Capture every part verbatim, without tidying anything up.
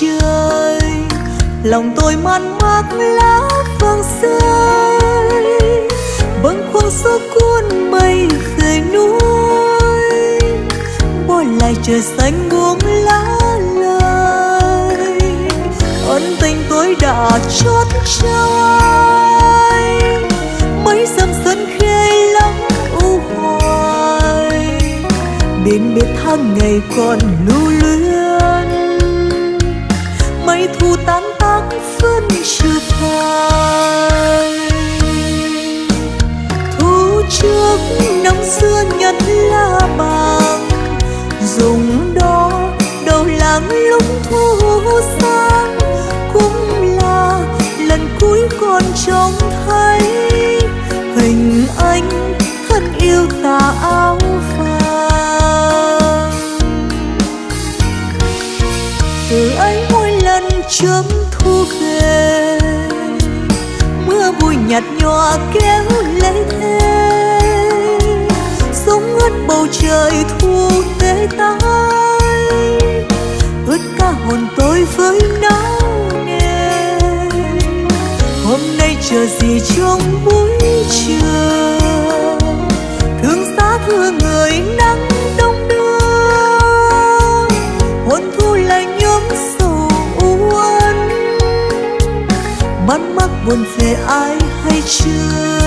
chơi, lòng tôi man mác lá vàng rơi, bâng khuâng gió cuốn mây khơi núi, bỏ lại trời xanh buông lá lời. Ân tình tôi đã chót trao ai, mấy dặm sân khê lắm u hoài, bên bếp tháng ngày còn lưu luyến, mấy thu tan tác vẫn chưa phai. Thu trước năm xưa nhặt lá vàng, dùng đó đầu làng lúc thu sang, cũng là lần cuối con trông thấy hình anh thân yêu tà áo vàng. Từ ấy mỗi lần chớm thu về, mưa bụi nhạt nhòa kéo lấy thế, giống ướt bầu trời thu tê tái, ướt cả hồn tôi với nắng nề. Hôm nay chờ gì trong buổi trưa, thương xa thương người nắng đông đưa, hồn thu lạnh nhóm sầu uốn, mắt mắt buồn về ai hay chưa.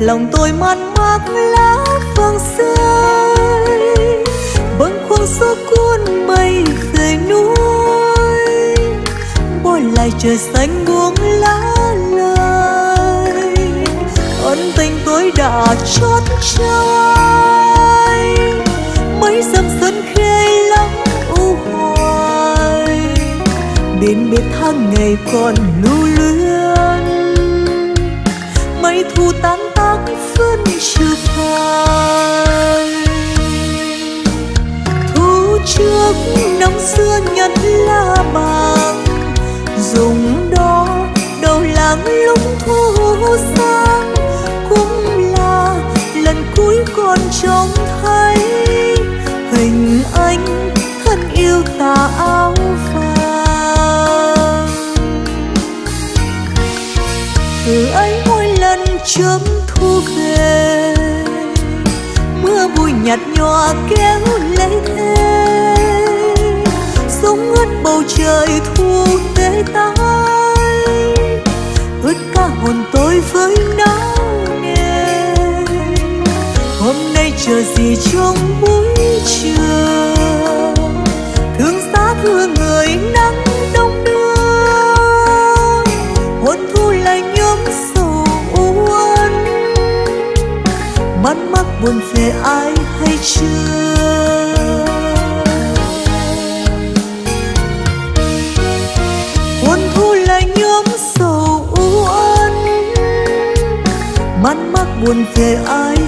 Lòng tôi man mác lá vàng rơi, bâng khuâng gió cuốn mây khơi núi, bỏ lại trời xanh buông lá lời. Ân tình tôi đã chót trao ai, mấy dặm sân khê lắm u hoài, bên bếp tháng ngày còn lưu luyến, mấy thu tan tác vẫn chưa phai. Thu trước năm xưa nhặt lá vàng, dùng đó đầu làng lúc thu sang, cũng là lần cuối con trông thấy hình anh thân yêu tà áo vàng. Từ ấy chớm thu về, mưa bụi nhạt nhòa kéo lấy thế, giống ướt bầu trời thu tê tái, ướt cả hồn tôi với nắng nề. Hôm nay chờ gì trong buổi trưa, thương xa thương người nắng đông đưa, hồn thu lạnh nhóm mắt mắc buồn về ai hay chưa. Hồn thu lại nhóm sầu u uất, mắt mắc buồn về ai